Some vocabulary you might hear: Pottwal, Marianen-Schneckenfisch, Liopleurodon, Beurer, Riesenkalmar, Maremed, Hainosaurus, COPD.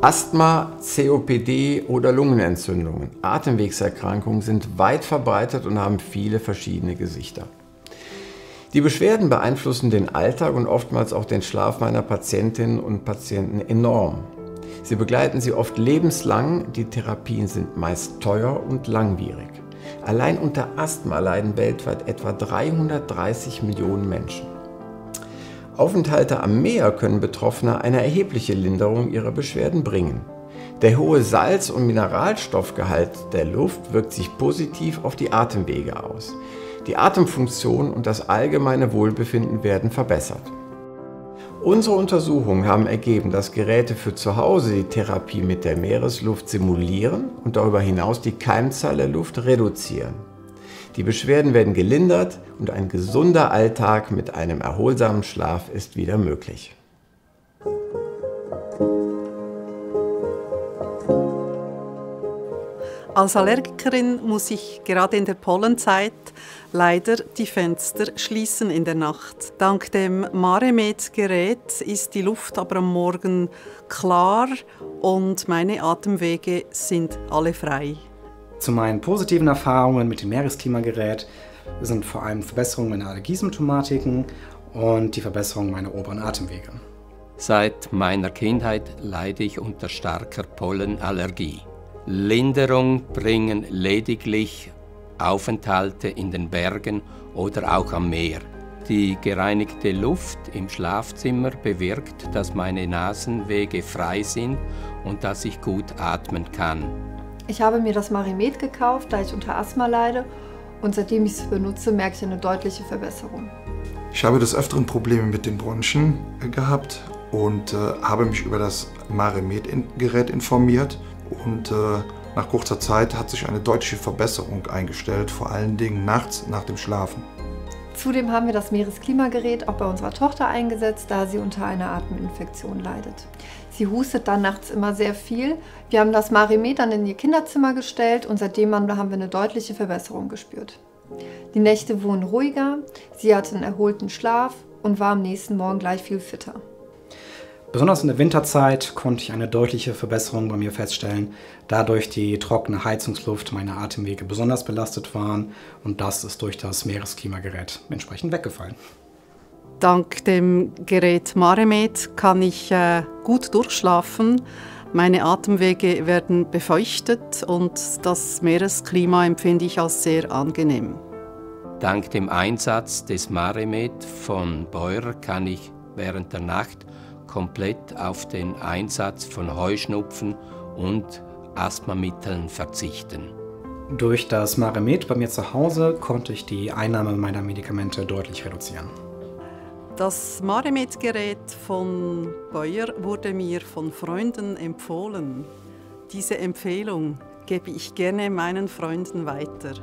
Asthma, COPD oder Lungenentzündungen, Atemwegserkrankungen sind weit verbreitet und haben viele verschiedene Gesichter. Die Beschwerden beeinflussen den Alltag und oftmals auch den Schlaf meiner Patientinnen und Patienten enorm. Sie begleiten sie oft lebenslang, die Therapien sind meist teuer und langwierig. Allein unter Asthma leiden weltweit etwa 330 Millionen Menschen. Aufenthalte am Meer können Betroffene eine erhebliche Linderung ihrer Beschwerden bringen. Der hohe Salz- und Mineralstoffgehalt der Luft wirkt sich positiv auf die Atemwege aus. Die Atemfunktion und das allgemeine Wohlbefinden werden verbessert. Unsere Untersuchungen haben ergeben, dass Geräte für zu Hause die Therapie mit der Meeresluft simulieren und darüber hinaus die Keimzahl der Luft reduzieren. Die Beschwerden werden gelindert und ein gesunder Alltag mit einem erholsamen Schlaf ist wieder möglich. Als Allergikerin muss ich gerade in der Pollenzeit leider die Fenster schließen in der Nacht. Dank dem Maremed-Gerät ist die Luft aber am Morgen klar und meine Atemwege sind alle frei. Zu meinen positiven Erfahrungen mit dem Meeresklimagerät sind vor allem Verbesserungen meiner Allergiesymptomatiken und die Verbesserung meiner oberen Atemwege. Seit meiner Kindheit leide ich unter starker Pollenallergie. Linderung bringen lediglich Aufenthalte in den Bergen oder auch am Meer. Die gereinigte Luft im Schlafzimmer bewirkt, dass meine Nasenwege frei sind und dass ich gut atmen kann. Ich habe mir das Maremed gekauft, da ich unter Asthma leide, und seitdem ich es benutze, merke ich eine deutliche Verbesserung. Ich habe des Öfteren Probleme mit den Bronchien gehabt und habe mich über das Maremed-Gerät informiert. Und nach kurzer Zeit hat sich eine deutliche Verbesserung eingestellt, vor allen Dingen nachts nach dem Schlafen. Zudem haben wir das Meeresklimagerät auch bei unserer Tochter eingesetzt, da sie unter einer Ateminfektion leidet. Sie hustet dann nachts immer sehr viel. Wir haben das Maremed dann in ihr Kinderzimmer gestellt und seitdem haben wir eine deutliche Verbesserung gespürt. Die Nächte wurden ruhiger, sie hatte einen erholten Schlaf und war am nächsten Morgen gleich viel fitter. Besonders in der Winterzeit konnte ich eine deutliche Verbesserung bei mir feststellen, da durch die trockene Heizungsluft meine Atemwege besonders belastet waren und das ist durch das Meeresklimagerät entsprechend weggefallen. Dank dem Gerät Maremed kann ich gut durchschlafen, meine Atemwege werden befeuchtet und das Meeresklima empfinde ich als sehr angenehm. Dank dem Einsatz des Maremed von Beurer kann ich während der Nacht komplett auf den Einsatz von Heuschnupfen und Asthmamitteln verzichten. Durch das Maremed bei mir zu Hause konnte ich die Einnahme meiner Medikamente deutlich reduzieren. Das Maremed-Gerät von Beurer wurde mir von Freunden empfohlen. Diese Empfehlung gebe ich gerne meinen Freunden weiter.